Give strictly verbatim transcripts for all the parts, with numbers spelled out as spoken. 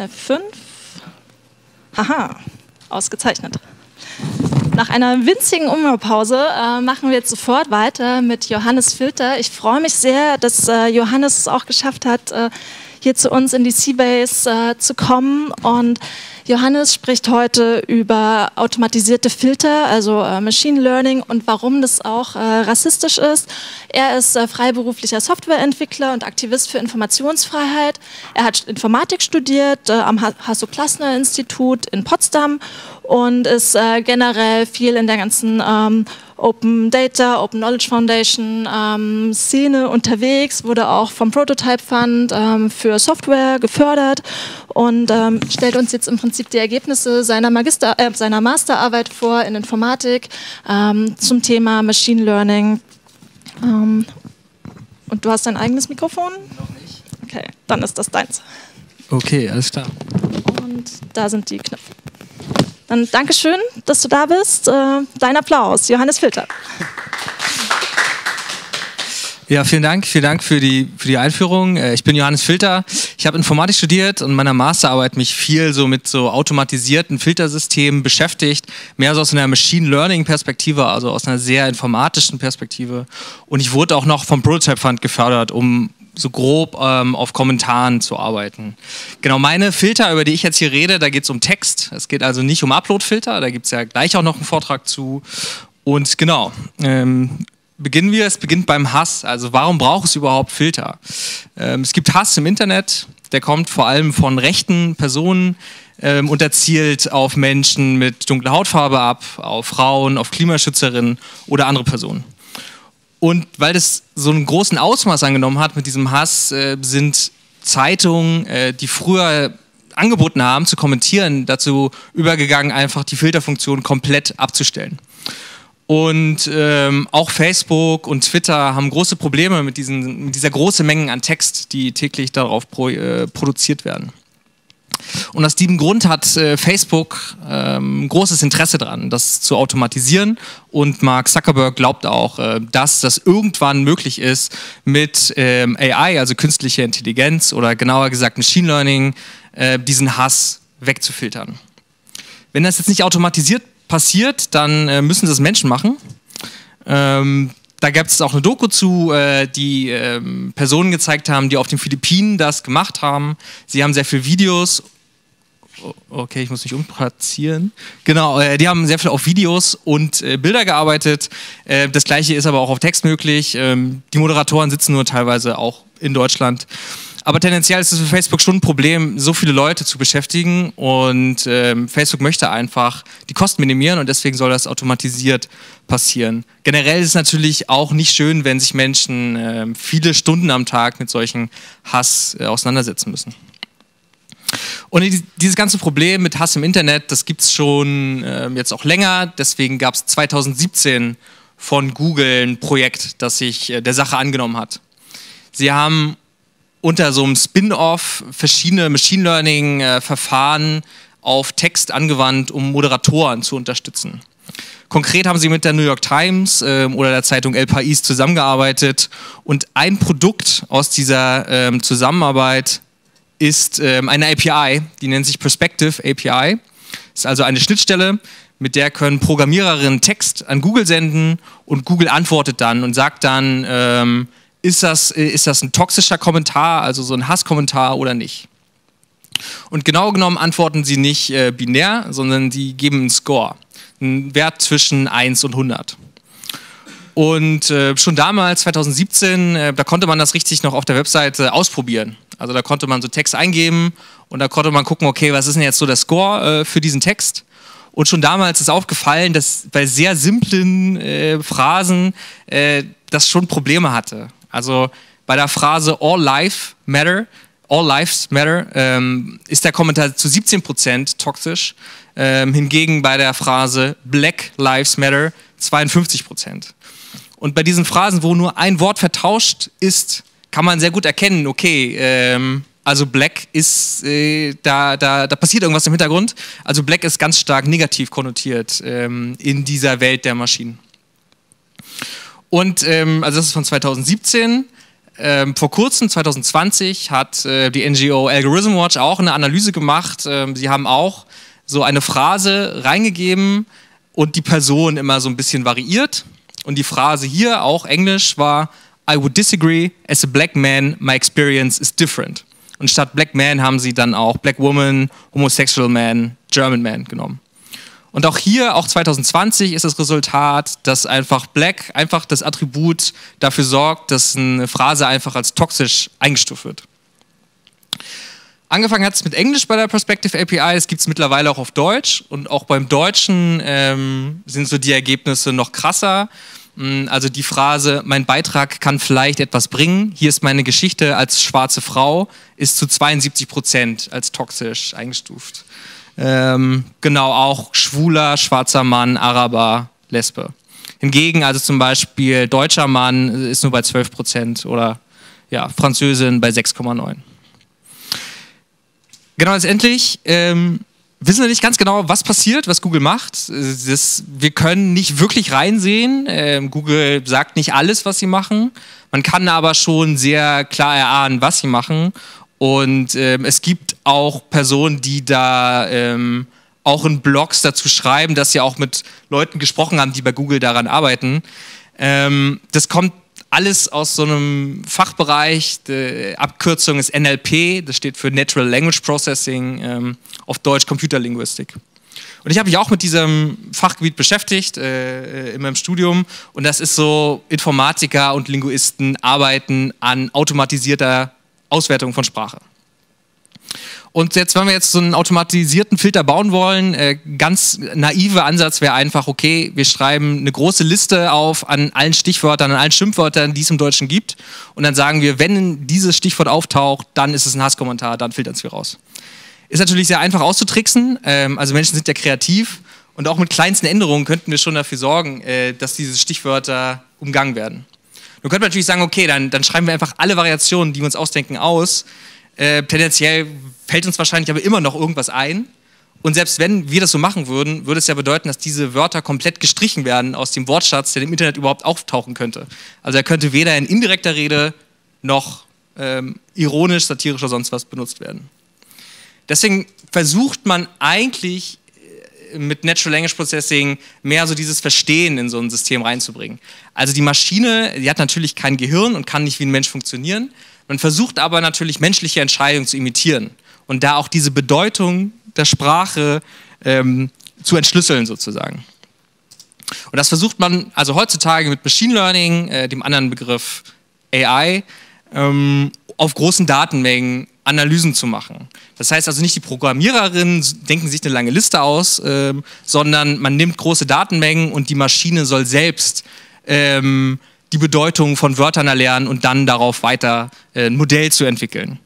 F fünf. Haha, ausgezeichnet. Nach einer winzigen Umbaupause äh, machen wir jetzt sofort weiter mit Johannes Filter. Ich freue mich sehr, dass äh, Johannes es auch geschafft hat, äh, hier zu uns in die c-base äh, zu kommen. Und Johannes spricht heute über automatisierte Filter, also äh, Machine Learning und warum das auch äh, rassistisch ist. Er ist äh, freiberuflicher Softwareentwickler und Aktivist für Informationsfreiheit. Er hat Informatik studiert äh, am Hasso-Plattner-Institut in Potsdam und ist äh, generell viel in der ganzen ähm, Open Data, Open Knowledge Foundation ähm, Szene unterwegs, wurde auch vom Prototype Fund ähm, für Software gefördert und ähm, stellt uns jetzt im Prinzip die Ergebnisse seiner, Magister, äh, seiner Masterarbeit vor in Informatik ähm, zum Thema Machine Learning. Ähm, und du hast dein eigenes Mikrofon? Noch nicht. Okay, dann ist das deins. Okay, alles klar. Und da sind die Knöpfe. Dann Dankeschön, dass du da bist. Dein Applaus, Johannes Filter. Ja, vielen Dank, vielen Dank für die, für die Einführung. Ich bin Johannes Filter. Ich habe Informatik studiert und in meiner Masterarbeit mich viel so mit so automatisierten Filtersystemen beschäftigt. Mehr so aus einer Machine Learning Perspektive, also aus einer sehr informatischen Perspektive. Und ich wurde auch noch vom Prototype Fund gefördert, um so grob ähm, auf Kommentaren zu arbeiten. Genau, meine Filter, über die ich jetzt hier rede, da geht es um Text. Es geht also nicht um Upload-Filter, da gibt es ja gleich auch noch einen Vortrag zu. Und genau, ähm, beginnen wir, es beginnt beim Hass. Also warum braucht es überhaupt Filter? Ähm, es gibt Hass im Internet, der kommt vor allem von rechten Personen ähm, und der zielt auf Menschen mit dunkler Hautfarbe ab, auf Frauen, auf Klimaschützerinnen oder andere Personen. Und weil das so einen großen Ausmaß angenommen hat mit diesem Hass, äh, sind Zeitungen, äh, die früher angeboten haben zu kommentieren, dazu übergegangen, einfach die Filterfunktion komplett abzustellen. Und ähm, auch Facebook und Twitter haben große Probleme mit, diesen, mit dieser großen Menge an Text, die täglich darauf pro, äh, produziert werden. Und aus diesem Grund hat äh, Facebook ähm, großes Interesse daran, das zu automatisieren. Und Mark Zuckerberg glaubt auch, äh, dass das irgendwann möglich ist, mit ähm, A I, also künstlicher Intelligenz oder genauer gesagt Machine Learning, äh, diesen Hass wegzufiltern. Wenn das jetzt nicht automatisiert passiert, dann äh, müssen das Menschen machen. Ähm, Da gab es auch eine Doku zu, die Personen gezeigt haben, die auf den Philippinen das gemacht haben. Sie haben sehr viele Videos. Okay, ich muss mich umplatzieren. Genau, die haben sehr viel auf Videos und Bilder gearbeitet. Das Gleiche ist aber auch auf Text möglich. Die Moderatoren sitzen nur teilweise auch in Deutschland. Aber tendenziell ist es für Facebook schon ein Problem, so viele Leute zu beschäftigen. Und ähm, Facebook möchte einfach die Kosten minimieren und deswegen soll das automatisiert passieren. Generell ist es natürlich auch nicht schön, wenn sich Menschen ähm, viele Stunden am Tag mit solchen Hass äh, auseinandersetzen müssen. Und dieses ganze Problem mit Hass im Internet, das gibt es schon äh, jetzt auch länger. Deswegen gab es zweitausendsiebzehn von Google ein Projekt, das sich äh, der Sache angenommen hat. Sie haben unter so einem Spin-off verschiedene Machine Learning-Verfahren auf Text angewandt, um Moderatoren zu unterstützen. Konkret haben sie mit der New York Times äh, oder der Zeitung El País zusammengearbeitet und ein Produkt aus dieser ähm, Zusammenarbeit ist ähm, eine A P I, die nennt sich Perspective A P I. Das ist also eine Schnittstelle, mit der können Programmiererinnen Text an Google senden und Google antwortet dann und sagt dann, ähm, Ist das, ist das ein toxischer Kommentar, also so ein Hasskommentar oder nicht? Und genau genommen antworten sie nicht äh, binär, sondern sie geben einen Score, einen Wert zwischen eins und hundert. Und äh, schon damals, zweitausendsiebzehn, äh, da konnte man das richtig noch auf der Webseite ausprobieren. Also da konnte man so Text eingeben und da konnte man gucken, okay, was ist denn jetzt so der Score äh, für diesen Text? Und schon damals ist aufgefallen, dass bei sehr simplen äh, Phrasen äh, das schon Probleme hatte. Also bei der Phrase All Life Matter, All Lives Matter, ähm, ist der Kommentar zu siebzehn Prozent toxisch. Ähm, hingegen bei der Phrase Black Lives Matter zweiundfünfzig Prozent. Und bei diesen Phrasen, wo nur ein Wort vertauscht ist, kann man sehr gut erkennen, okay, ähm, also Black ist, äh, da, da, da passiert irgendwas im Hintergrund. Also Black ist ganz stark negativ konnotiert ähm, in dieser Welt der Maschinen. Und ähm, also das ist von zweitausendsiebzehn. Ähm, vor kurzem, zwanzig zwanzig, hat äh, die N G O Algorithm Watch auch eine Analyse gemacht. Ähm, sie haben auch so eine Phrase reingegeben und die Person immer so ein bisschen variiert. Und die Phrase hier, auch Englisch, war I would disagree, as a black man, my experience is different. Und statt black man haben sie dann auch black woman, homosexual man, German man genommen. Und auch hier, auch zwanzig zwanzig, ist das Resultat, dass einfach black, einfach das Attribut dafür sorgt, dass eine Phrase einfach als toxisch eingestuft wird. Angefangen hat es mit Englisch bei der Perspective A P I, das gibt es mittlerweile auch auf Deutsch. Und auch beim Deutschen ähm, sind so die Ergebnisse noch krasser. Also die Phrase, mein Beitrag kann vielleicht etwas bringen, hier ist meine Geschichte als schwarze Frau, ist zu zweiundsiebzig Prozent als toxisch eingestuft. Ähm, genau, auch schwuler, schwarzer Mann, Araber, Lesbe. Hingegen, also zum Beispiel deutscher Mann ist nur bei zwölf Prozent oder ja, Französin bei sechs Komma neun. Genau, letztendlich ähm, wissen wir nicht ganz genau, was passiert, was Google macht. Das, wir können nicht wirklich reinsehen. Ähm, Google sagt nicht alles, was sie machen. Man kann aber schon sehr klar erahnen, was sie machen. Und ähm, es gibt auch Personen, die da ähm, auch in Blogs dazu schreiben, dass sie auch mit Leuten gesprochen haben, die bei Google daran arbeiten. Ähm, das kommt alles aus so einem Fachbereich. Die Abkürzung ist N L P, das steht für Natural Language Processing, ähm, auf Deutsch Computerlinguistik. Und ich habe mich auch mit diesem Fachgebiet beschäftigt äh, in meinem Studium. Und das ist so, Informatiker und Linguisten arbeiten an automatisierter Auswertung von Sprache. Und jetzt, wenn wir jetzt so einen automatisierten Filter bauen wollen, äh, ganz naiver Ansatz wäre einfach, okay, wir schreiben eine große Liste auf an allen Stichwörtern, an allen Schimpfwörtern, die es im Deutschen gibt. Und dann sagen wir, wenn dieses Stichwort auftaucht, dann ist es ein Hasskommentar, dann filtern es wir raus. Ist natürlich sehr einfach auszutricksen, ähm, also Menschen sind ja kreativ. Und auch mit kleinsten Änderungen könnten wir schon dafür sorgen, äh, dass diese Stichwörter umgangen werden. Nun könnte man natürlich sagen, okay, dann, dann schreiben wir einfach alle Variationen, die wir uns ausdenken, aus. Äh, tendenziell fällt uns wahrscheinlich aber immer noch irgendwas ein. Und selbst wenn wir das so machen würden, würde es ja bedeuten, dass diese Wörter komplett gestrichen werden aus dem Wortschatz, der im Internet überhaupt auftauchen könnte. Also er könnte weder in indirekter Rede noch ähm, ironisch, satirisch oder sonst was benutzt werden. Deswegen versucht man eigentlich mit Natural Language Processing mehr so dieses Verstehen in so ein System reinzubringen. Also die Maschine, die hat natürlich kein Gehirn und kann nicht wie ein Mensch funktionieren. Man versucht aber natürlich menschliche Entscheidungen zu imitieren und da auch diese Bedeutung der Sprache ähm, zu entschlüsseln sozusagen. Und das versucht man also heutzutage mit Machine Learning, äh, dem anderen Begriff A I, ähm, auf großen Datenmengen Analysen zu machen. Das heißt also nicht die Programmiererinnen denken sich eine lange Liste aus, ähm, sondern man nimmt große Datenmengen und die Maschine soll selbst ähm, die Bedeutung von Wörtern erlernen und dann darauf weiter äh, ein Modell zu entwickeln.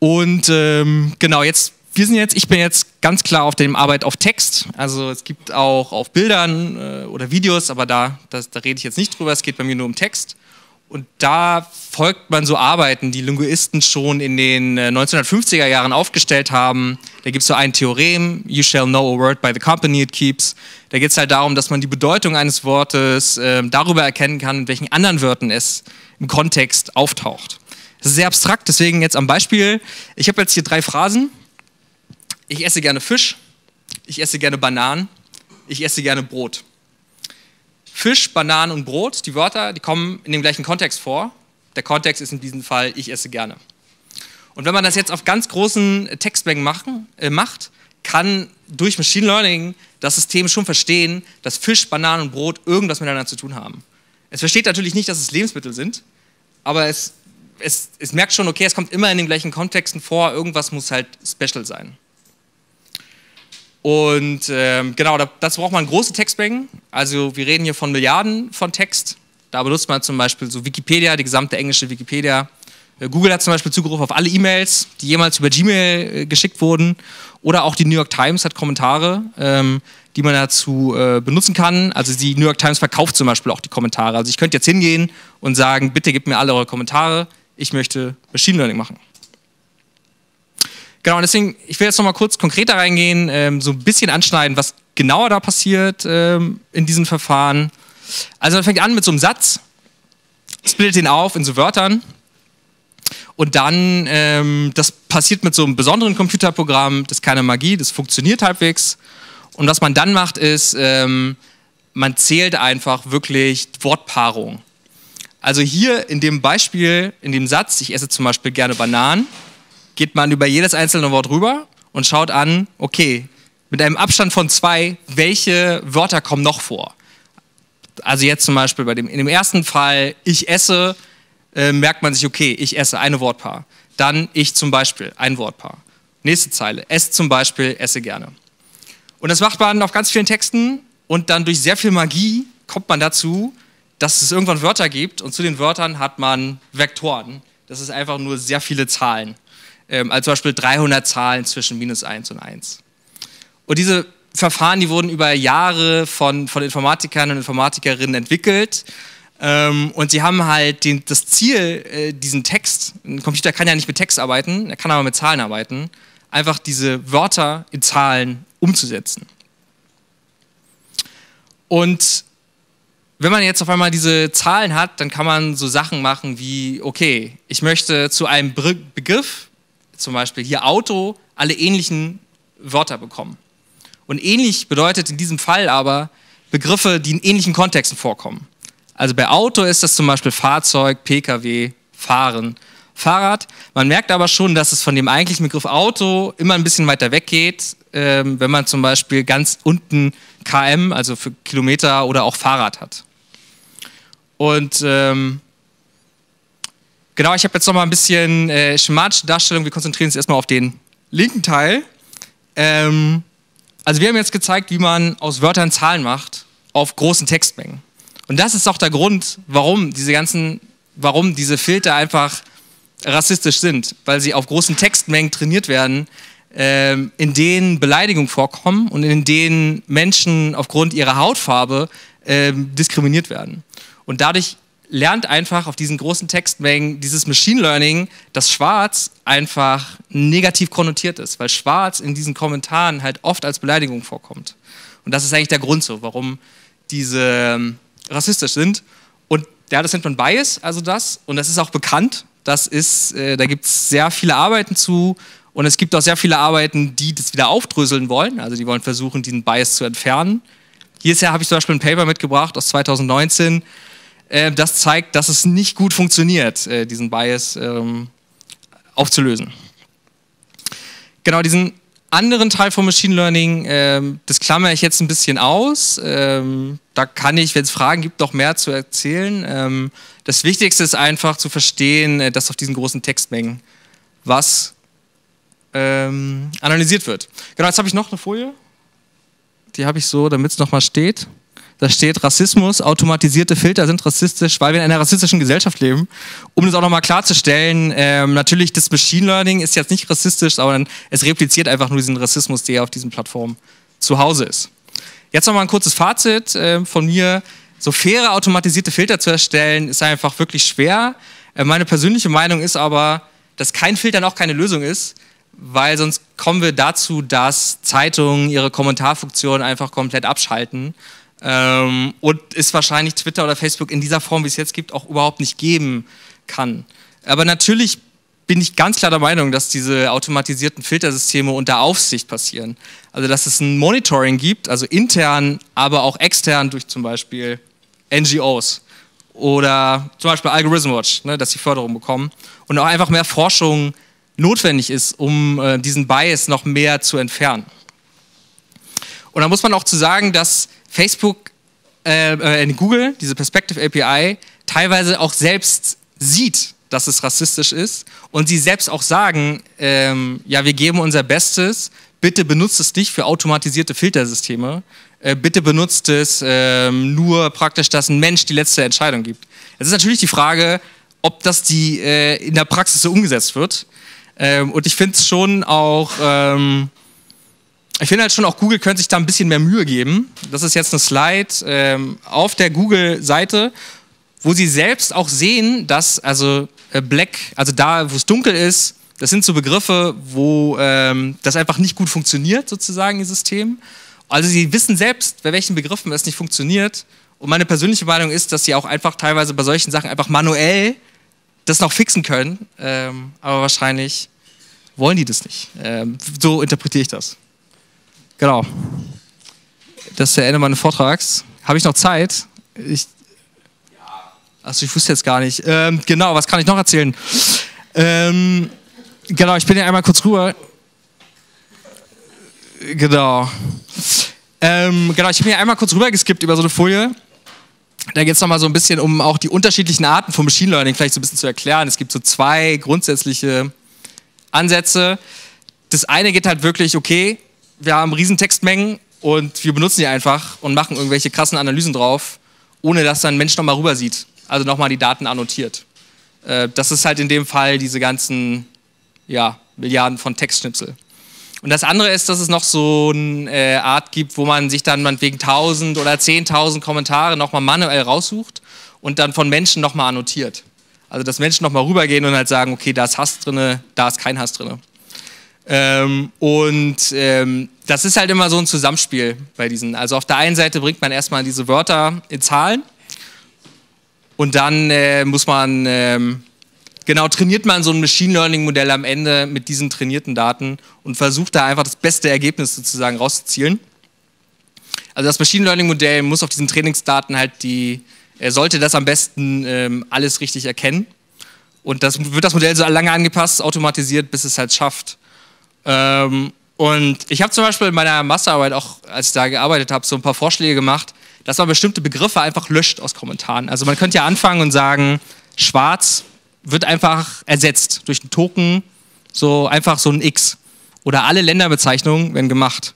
Und ähm, genau, jetzt, wir sind jetzt, ich bin jetzt ganz klar auf der Arbeit auf Text, also es gibt auch auf Bildern äh, oder Videos, aber da, das, da rede ich jetzt nicht drüber, es geht bei mir nur um Text. Und da folgt man so Arbeiten, die Linguisten schon in den neunzehnhundertfünfziger Jahren aufgestellt haben. Da gibt es so ein Theorem, You shall know a word by the company it keeps. Da geht es halt darum, dass man die Bedeutung eines Wortes äh, darüber erkennen kann, in welchen anderen Wörtern es im Kontext auftaucht. Das ist sehr abstrakt, deswegen jetzt am Beispiel. Ich habe jetzt hier drei Phrasen. Ich esse gerne Fisch, ich esse gerne Bananen, ich esse gerne Brot. Fisch, Bananen und Brot, die Wörter, die kommen in dem gleichen Kontext vor. Der Kontext ist in diesem Fall, ich esse gerne. Und wenn man das jetzt auf ganz großen Textmengen machen, äh, macht, kann durch Machine Learning das System schon verstehen, dass Fisch, Bananen und Brot irgendwas miteinander zu tun haben. Es versteht natürlich nicht, dass es Lebensmittel sind, aber es, es, es merkt schon, okay, es kommt immer in den gleichen Kontexten vor, irgendwas muss halt special sein. Und ähm, genau, dazu braucht man große Textmengen, also wir reden hier von Milliarden von Text, da benutzt man zum Beispiel so Wikipedia, die gesamte englische Wikipedia. Google hat zum Beispiel Zugriff auf alle E-Mails, die jemals über Gmail äh, geschickt wurden, oder auch die New York Times hat Kommentare, ähm, die man dazu äh, benutzen kann, also die New York Times verkauft zum Beispiel auch die Kommentare, also ich könnte jetzt hingehen und sagen, bitte gebt mir alle eure Kommentare, ich möchte Machine Learning machen. Genau, und deswegen, ich will jetzt noch mal kurz konkreter reingehen, ähm, so ein bisschen anschneiden, was genauer da passiert ähm, in diesem Verfahren. Also man fängt an mit so einem Satz. splittet den auf in so Wörtern und dann, ähm, das passiert mit so einem besonderen Computerprogramm, das ist keine Magie, das funktioniert halbwegs. Und was man dann macht ist, ähm, man zählt einfach wirklich Wortpaarung. Also hier in dem Beispiel, in dem Satz, ich esse zum Beispiel gerne Bananen, geht man über jedes einzelne Wort rüber und schaut an, okay, mit einem Abstand von zwei, welche Wörter kommen noch vor? Also jetzt zum Beispiel bei dem, in dem ersten Fall, ich esse, äh, merkt man sich, okay, ich esse, eine Wortpaar. Dann ich zum Beispiel, ein Wortpaar. Nächste Zeile, es zum Beispiel, esse gerne. Und das macht man auf ganz vielen Texten und dann durch sehr viel Magie kommt man dazu, dass es irgendwann Wörter gibt und zu den Wörtern hat man Vektoren. Das ist einfach nur sehr viele Zahlen. Ähm, also zum Beispiel dreihundert Zahlen zwischen minus eins und eins. Und diese Verfahren, die wurden über Jahre von, von Informatikern und Informatikerinnen entwickelt. Ähm, und sie haben halt den, das Ziel, äh, diesen Text, ein Computer kann ja nicht mit Text arbeiten, er kann aber mit Zahlen arbeiten, einfach diese Wörter in Zahlen umzusetzen. Und wenn man jetzt auf einmal diese Zahlen hat, dann kann man so Sachen machen wie, okay, ich möchte zu einem Be- Begriff, zum Beispiel hier Auto, alle ähnlichen Wörter bekommen. Und ähnlich bedeutet in diesem Fall aber Begriffe, die in ähnlichen Kontexten vorkommen. Also bei Auto ist das zum Beispiel Fahrzeug, P K W, Fahren, Fahrrad. Man merkt aber schon, dass es von dem eigentlichen Begriff Auto immer ein bisschen weiter weggeht, ähm, wenn man zum Beispiel ganz unten K M, also für Kilometer oder auch Fahrrad hat. Und ähm, genau, ich habe jetzt nochmal ein bisschen äh, schematische Darstellung. Wir konzentrieren uns erstmal auf den linken Teil. Ähm, also wir haben jetzt gezeigt, wie man aus Wörtern Zahlen macht auf großen Textmengen. Und das ist auch der Grund, warum diese ganzen, warum diese Filter einfach rassistisch sind, weil sie auf großen Textmengen trainiert werden, ähm, in denen Beleidigungen vorkommen und in denen Menschen aufgrund ihrer Hautfarbe ähm, diskriminiert werden. Und dadurch lernt einfach auf diesen großen Textmengen dieses Machine Learning, dass Schwarz einfach negativ konnotiert ist, weil Schwarz in diesen Kommentaren halt oft als Beleidigung vorkommt. Und das ist eigentlich der Grund so, warum diese ähm, rassistisch sind. Und ja, das nennt man Bias, also das, und das ist auch bekannt. Das ist, äh, da gibt es sehr viele Arbeiten zu und es gibt auch sehr viele Arbeiten, die das wieder aufdröseln wollen. Also die wollen versuchen, diesen Bias zu entfernen. Hierher habe ich zum Beispiel ein Paper mitgebracht aus zweitausendneunzehn. Äh, das zeigt, dass es nicht gut funktioniert, äh, diesen Bias ähm, aufzulösen. Genau, diesen anderen Teil von Machine Learning, äh, das klammere ich jetzt ein bisschen aus. Ähm, da kann ich, wenn es Fragen gibt, noch mehr zu erzählen. Ähm, das Wichtigste ist einfach zu verstehen, dass auf diesen großen Textmengen was ähm, analysiert wird. Genau, jetzt habe ich noch eine Folie. Die habe ich so, damit es nochmal steht. Da steht Rassismus, automatisierte Filter sind rassistisch, weil wir in einer rassistischen Gesellschaft leben. Um das auch nochmal klarzustellen, ähm, natürlich das Machine Learning ist jetzt nicht rassistisch, sondern es repliziert einfach nur diesen Rassismus, der auf diesen Plattformen zu Hause ist. Jetzt nochmal ein kurzes Fazit äh, von mir. So faire automatisierte Filter zu erstellen, ist einfach wirklich schwer. Äh, meine persönliche Meinung ist aber, dass kein Filter noch keine Lösung ist, weil sonst kommen wir dazu, dass Zeitungen ihre Kommentarfunktion einfach komplett abschalten. Ähm, und es wahrscheinlich Twitter oder Facebook in dieser Form, wie es jetzt gibt, auch überhaupt nicht geben kann. Aber natürlich bin ich ganz klar der Meinung, dass diese automatisierten Filtersysteme unter Aufsicht passieren. Also dass es ein Monitoring gibt, also intern, aber auch extern durch zum Beispiel N G Os oder zum Beispiel Algorithm Watch, ne, dass sie Förderung bekommen und auch einfach mehr Forschung notwendig ist, um äh, diesen Bias noch mehr zu entfernen. Und da muss man auch zu sagen, dass Facebook, äh, in Google, diese Perspective A P I, teilweise auch selbst sieht, dass es rassistisch ist und sie selbst auch sagen, ähm, ja, wir geben unser Bestes, bitte benutzt es nicht für automatisierte Filtersysteme, äh, bitte benutzt es äh, nur praktisch, dass ein Mensch die letzte Entscheidung gibt. Es ist natürlich die Frage, ob das die, äh, in der Praxis so umgesetzt wird, ähm, und ich finde es schon auch... Ähm, Ich finde halt schon auch, Google könnte sich da ein bisschen mehr Mühe geben. Das ist jetzt eine Slide ähm, auf der Google-Seite, wo sie selbst auch sehen, dass also äh, Black, also da, wo es dunkel ist, das sind so Begriffe, wo ähm, das einfach nicht gut funktioniert, sozusagen, ihr System. Also sie wissen selbst, bei welchen Begriffen es nicht funktioniert Und meine persönliche Meinung ist, dass sie auch einfach teilweise bei solchen Sachen einfach manuell das noch fixen können, ähm, aber wahrscheinlich wollen die das nicht. Ähm, so interpretiere ich das. Genau. Das ist der Ende meines Vortrags. Habe ich noch Zeit? Ich Achso, ich wusste jetzt gar nicht. Ähm, genau, was kann ich noch erzählen? Ähm, genau, ich bin ja einmal kurz rüber. Genau. Ähm, genau, ich bin ja einmal kurz rüber geskippt über so eine Folie. Da geht es nochmal so ein bisschen um auch die unterschiedlichen Arten von Machine Learning vielleicht so ein bisschen zu erklären. Es gibt so zwei grundsätzliche Ansätze. Das eine geht halt wirklich, okay, wir haben riesen Textmengen und wir benutzen die einfach und machen irgendwelche krassen Analysen drauf, ohne dass dann ein Mensch nochmal rüber sieht. Also nochmal die Daten annotiert. Das ist halt in dem Fall diese ganzen ja, Milliarden von Textschnipsel. Und das andere ist, dass es noch so eine Art gibt, wo man sich dann meinetwegen tausend oder zehntausend Kommentare nochmal manuell raussucht und dann von Menschen nochmal annotiert. Also dass Menschen nochmal rübergehen und halt sagen, okay, da ist Hass drin, da ist kein Hass drin. Ähm, und ähm, das ist halt immer so ein Zusammenspiel bei diesen. Also auf der einen Seite bringt man erstmal diese Wörter in Zahlen. Und dann äh, muss man, ähm, genau, trainiert man so ein Machine Learning Modell am Ende mit diesen trainierten Daten und versucht da einfach das beste Ergebnis sozusagen rauszuzielen. Also das Machine Learning Modell muss auf diesen Trainingsdaten halt die, äh, sollte das am besten ähm, alles richtig erkennen. Und das wird das Modell so lange angepasst, automatisiert, bis es halt schafft. Ähm, und ich habe zum Beispiel in meiner Masterarbeit auch, als ich da gearbeitet habe, so ein paar Vorschläge gemacht, dass man bestimmte Begriffe einfach löscht aus Kommentaren. Also man könnte ja anfangen und sagen, schwarz wird einfach ersetzt durch einen Token, so einfach so ein X. Oder alle Länderbezeichnungen werden gemacht.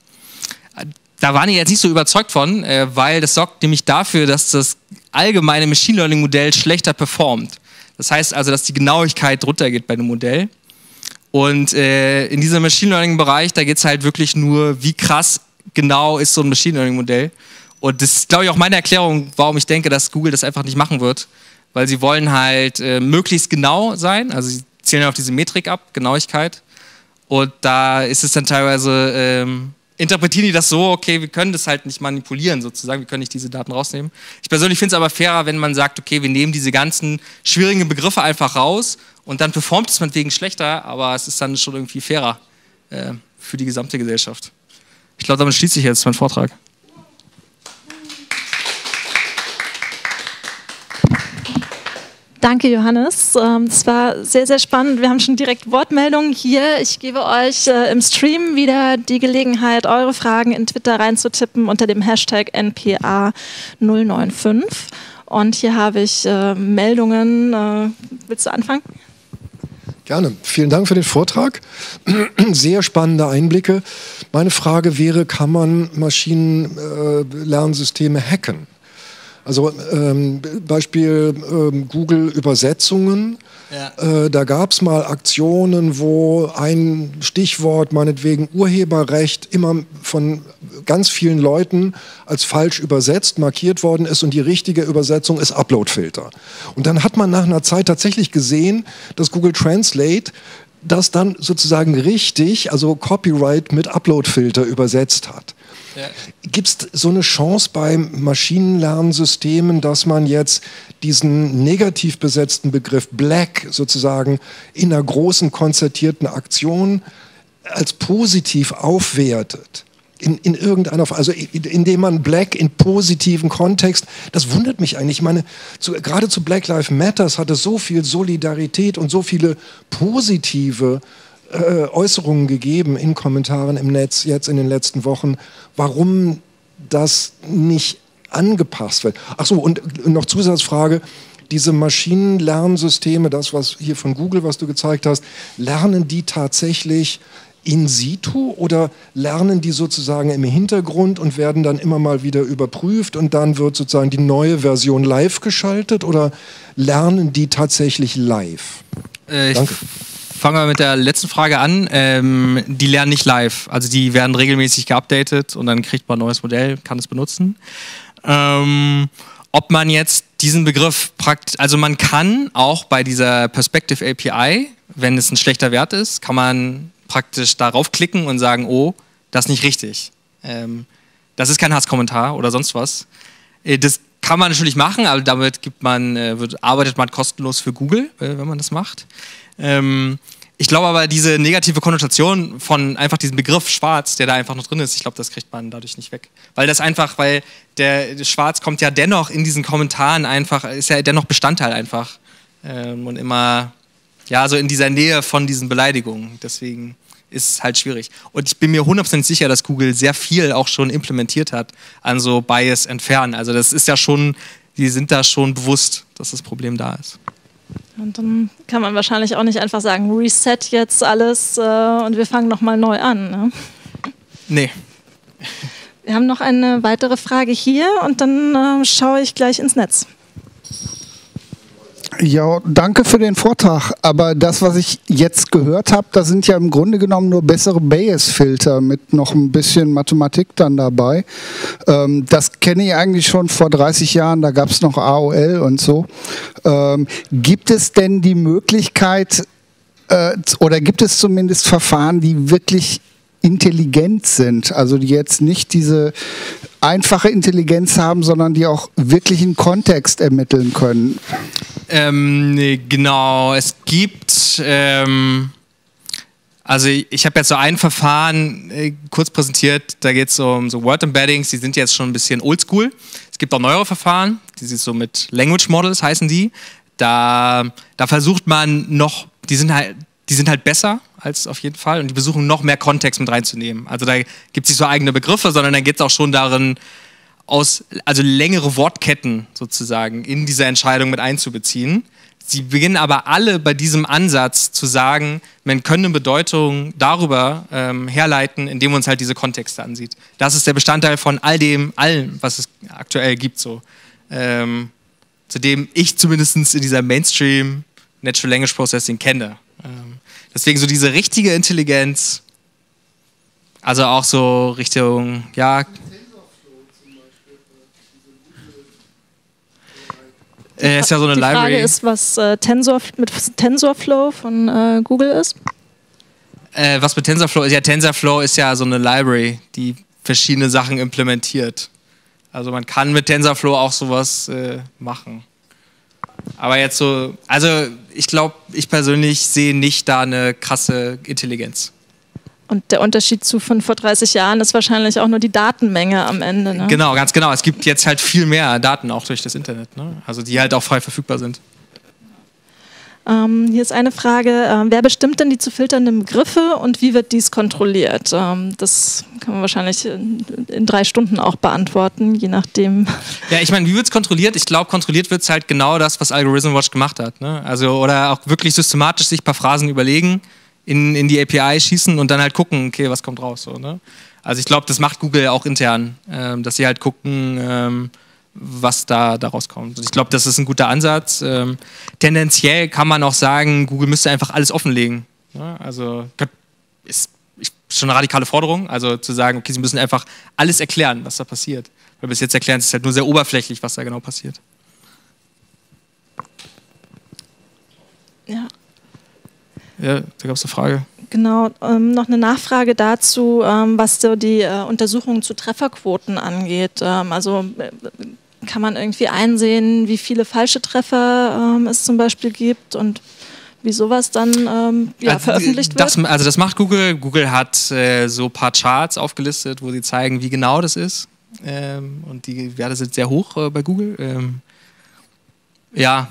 Da waren die jetzt nicht so überzeugt von, weil das sorgt nämlich dafür, dass das allgemeine Machine Learning Modell schlechter performt. Das heißt also, dass die Genauigkeit runtergeht bei dem Modell. Und in diesem Machine Learning Bereich, da geht es halt wirklich nur, wie krass genau ist so ein Machine Learning Modell. Und das ist, glaube ich, auch meine Erklärung, warum ich denke, dass Google das einfach nicht machen wird. Weil sie wollen halt äh, möglichst genau sein, also sie zielen auf diese Metrik ab, Genauigkeit. Und da ist es dann teilweise, ähm, interpretieren die das so, okay, wir können das halt nicht manipulieren sozusagen, wir können nicht diese Daten rausnehmen. Ich persönlich finde es aber fairer, wenn man sagt, okay, wir nehmen diese ganzen schwierigen Begriffe einfach raus und dann performt es meinetwegen schlechter, aber es ist dann schon irgendwie fairer äh, für die gesamte Gesellschaft. Ich glaube, damit schließe ich jetzt meinen Vortrag. Danke, Johannes. Es war sehr, sehr spannend. Wir haben schon direkt Wortmeldungen hier. Ich gebe euch im Stream wieder die Gelegenheit, eure Fragen in Twitter reinzutippen unter dem Hashtag N P A null neun fünf. Und hier habe ich Meldungen. Willst du anfangen? Gerne. Vielen Dank für den Vortrag. Sehr spannende Einblicke. Meine Frage wäre, kann man Maschinenlernsysteme hacken? Also ähm, Beispiel ähm, Google-Übersetzungen, ja. äh, da gab es mal Aktionen, wo ein Stichwort, meinetwegen Urheberrecht, immer von ganz vielen Leuten als falsch übersetzt, markiert worden ist und die richtige Übersetzung ist Upload-Filter. Und dann hat man nach einer Zeit tatsächlich gesehen, dass Google Translate das dann sozusagen richtig, also Copyright mit Upload-Filter übersetzt hat. Ja. Gibt es so eine Chance bei Maschinenlernsystemen, dass man jetzt diesen negativ besetzten Begriff Black sozusagen in einer großen konzertierten Aktion als positiv aufwertet? In, in irgendeiner, also indem man Black in positiven Kontext, das wundert mich eigentlich. Ich meine, zu, gerade zu Black Lives Matters hat es so viel Solidarität und so viele positive äh, Äußerungen gegeben in Kommentaren im Netz jetzt in den letzten Wochen, warum das nicht angepasst wird. Ach so, und noch Zusatzfrage. Diese Maschinenlernsysteme, das was hier von Google, was du gezeigt hast, lernen die tatsächlich in situ oder lernen die sozusagen im Hintergrund und werden dann immer mal wieder überprüft und dann wird sozusagen die neue Version live geschaltet oder lernen die tatsächlich live? Äh, Danke. Ich fange mal mit der letzten Frage an. Ähm, die lernen nicht live. Also die werden regelmäßig geupdatet und dann kriegt man ein neues Modell, kann es benutzen. Ähm, ob man jetzt diesen Begriff praktisch, also man kann auch bei dieser Perspective A P I, wenn es ein schlechter Wert ist, kann man praktisch darauf klicken und sagen, oh, das ist nicht richtig. Ähm, das ist kein Hasskommentar oder sonst was. Das kann man natürlich machen, aber damit gibt man, äh, wird, arbeitet man kostenlos für Google, äh, wenn man das macht. Ähm, ich glaube aber, diese negative Konnotation von einfach diesem Begriff Schwarz, der da einfach noch drin ist, ich glaube, das kriegt man dadurch nicht weg. Weil das einfach, weil der Schwarz kommt ja dennoch in diesen Kommentaren einfach, ist ja dennoch Bestandteil einfach. Ähm, und immer, ja, so in dieser Nähe von diesen Beleidigungen. Deswegen ist halt schwierig. Und ich bin mir hundert Prozent sicher, dass Google sehr viel auch schon implementiert hat an so Bias entfernen. Also das ist ja schon, die sind da schon bewusst, dass das Problem da ist. Und dann kann man wahrscheinlich auch nicht einfach sagen, reset jetzt alles äh, und wir fangen nochmal neu an. Ne? Nee. Wir haben noch eine weitere Frage hier und dann äh, schaue ich gleich ins Netz. Ja, danke für den Vortrag, aber das, was ich jetzt gehört habe, da sind ja im Grunde genommen nur bessere Bayes-Filter mit noch ein bisschen Mathematik dann dabei. Ähm, das kenne ich eigentlich schon vor dreißig Jahren, da gab es noch A O L und so. Ähm, gibt es denn die Möglichkeit äh, oder gibt es zumindest Verfahren, die wirklich intelligent sind, also die jetzt nicht diese einfache Intelligenz haben, sondern die auch wirklich einen Kontext ermitteln können? Ähm, nee, genau, es gibt, ähm, also ich, ich habe jetzt so ein Verfahren äh, kurz präsentiert, da geht es um so Word-Embeddings, die sind jetzt schon ein bisschen oldschool. Es gibt auch neuere Verfahren, die sind so mit Language Models, heißen die. Da, da versucht man noch, die sind halt, die sind halt besser als auf jeden Fall und die versuchen noch mehr Kontext mit reinzunehmen. Also da gibt es nicht so eigene Begriffe, sondern da geht es auch schon darin, aus, also längere Wortketten sozusagen in diese Entscheidung mit einzubeziehen. Sie beginnen aber alle bei diesem Ansatz zu sagen, man könnte eine Bedeutung darüber ähm, herleiten, indem man uns halt diese Kontexte ansieht. Das ist der Bestandteil von all dem, allem, was es aktuell gibt. So. Ähm, zu dem ich zumindest in dieser Mainstream Natural Language Processing kenne. Ähm, deswegen so diese richtige Intelligenz, also auch so Richtung, ja... Äh, ist ja so eine die Frage Library. Ist, was äh, Tensor, mit TensorFlow von äh, Google ist? Äh, was mit TensorFlow ist? Ja, TensorFlow ist ja so eine Library, die verschiedene Sachen implementiert. Also man kann mit TensorFlow auch sowas äh, machen. Aber jetzt so, also ich glaube, ich persönlich sehe nicht da eine krasse Intelligenz. Und der Unterschied zu von vor dreißig Jahren ist wahrscheinlich auch nur die Datenmenge am Ende. Ne? Genau, ganz genau. Es gibt jetzt halt viel mehr Daten auch durch das Internet, ne? Also die halt auch frei verfügbar sind. Ähm, hier ist eine Frage, äh, wer bestimmt denn die zu filternden Begriffe und wie wird dies kontrolliert? Ähm, das kann man wahrscheinlich in, in drei Stunden auch beantworten, je nachdem. Ja, ich meine, wie wird es kontrolliert? Ich glaube, kontrolliert wird es halt genau das, was Algorithm Watch gemacht hat, ne? Also, oder auch wirklich systematisch sich ein paar Phrasen überlegen, In, in die A P I schießen und dann halt gucken, okay, was kommt raus. So, ne? Also ich glaube, das macht Google auch intern, ähm, dass sie halt gucken, ähm, was da daraus kommt. Und ich glaube, das ist ein guter Ansatz. Ähm, tendenziell kann man auch sagen, Google müsste einfach alles offenlegen. Ne? Also ist schon eine radikale Forderung, also zu sagen, okay, sie müssen einfach alles erklären, was da passiert. Weil bis jetzt erklären sie es halt nur sehr oberflächlich, was da genau passiert. Ja. Ja, da gab es eine Frage. Genau, ähm, noch eine Nachfrage dazu, ähm, was so die äh, Untersuchungen zu Trefferquoten angeht. Ähm, also äh, kann man irgendwie einsehen, wie viele falsche Treffer ähm, es zum Beispiel gibt und wie sowas dann ähm, ja, also, veröffentlicht wird? Das, also das macht Google. Google hat äh, so ein paar Charts aufgelistet, wo sie zeigen, wie genau das ist. Ähm, und die Werte sind sehr hoch äh, bei Google. Ähm, ja,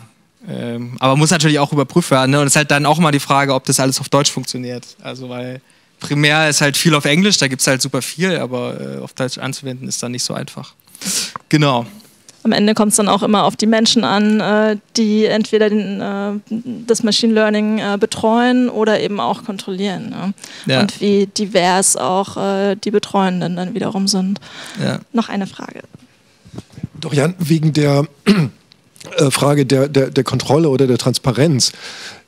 Ähm, aber muss natürlich auch überprüft werden, ne? Und es ist halt dann auch mal die Frage, ob das alles auf Deutsch funktioniert. Also weil primär ist halt viel auf Englisch, da gibt es halt super viel, aber äh, auf Deutsch anzuwenden ist dann nicht so einfach. Genau. Am Ende kommt es dann auch immer auf die Menschen an, äh, die entweder den, äh, das Machine Learning äh, betreuen oder eben auch kontrollieren, ne? Ja. Und wie divers auch äh, die Betreuenden dann wiederum sind. Ja. Noch eine Frage. Doch, Jan, wegen der Frage der, der, der Kontrolle oder der Transparenz.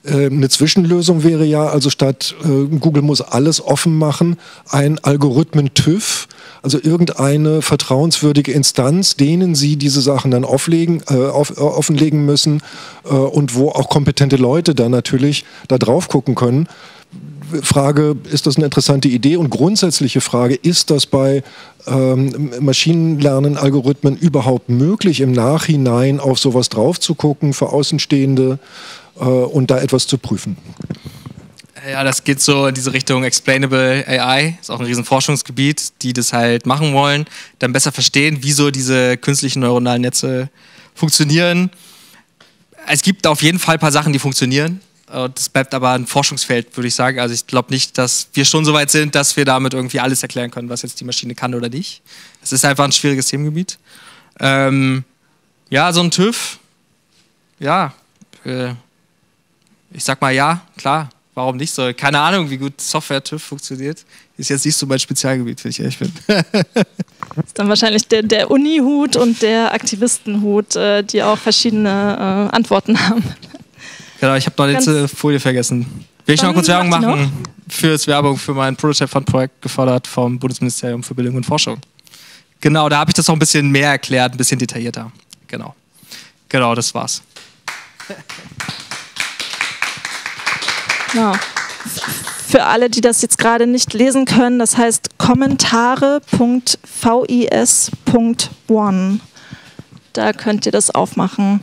Eine Zwischenlösung wäre ja, also statt äh, Google muss alles offen machen, ein Algorithmen-TÜV, also irgendeine vertrauenswürdige Instanz, denen sie diese Sachen dann auflegen, äh, auf, äh, offenlegen müssen äh, und wo auch kompetente Leute dann natürlich da drauf gucken können. Frage, ist das eine interessante Idee? Und grundsätzliche Frage, ist das bei ähm, Maschinenlernen-Algorithmen überhaupt möglich, im Nachhinein auf sowas drauf zu gucken für Außenstehende äh, und da etwas zu prüfen? Ja, das geht so in diese Richtung Explainable A I, ist auch ein riesen Forschungsgebiet, die das halt machen wollen, dann besser verstehen, wieso diese künstlichen neuronalen Netze funktionieren. Es gibt auf jeden Fall ein paar Sachen, die funktionieren. Das bleibt aber ein Forschungsfeld, würde ich sagen. Also ich glaube nicht, dass wir schon so weit sind, dass wir damit irgendwie alles erklären können, was jetzt die Maschine kann oder nicht. Es ist einfach ein schwieriges Themengebiet. Ähm, ja, so ein TÜV, ja, äh, ich sag mal ja, klar, warum nicht so? Keine Ahnung, wie gut Software-TÜV funktioniert. Ist jetzt nicht so mein Spezialgebiet, wenn ich ehrlich bin. Das ist dann wahrscheinlich der, der Uni-Hut und der Aktivistenhut, äh, die auch verschiedene äh, Antworten haben. Genau, ich habe noch die letzte Folie vergessen. Will ich noch kurz Werbung machen? Fürs Werbung für mein Prototype Fund Projekt, gefördert vom Bundesministerium für Bildung und Forschung. Genau, da habe ich das noch ein bisschen mehr erklärt, ein bisschen detaillierter. Genau, genau, das war's. Genau. Für alle, die das jetzt gerade nicht lesen können, das heißt Kommentare Punkt vis Punkt one. Da könnt ihr das aufmachen.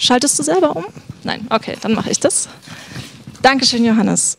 Schaltest du selber um? Nein, okay, dann mache ich das. Dankeschön, Johannes.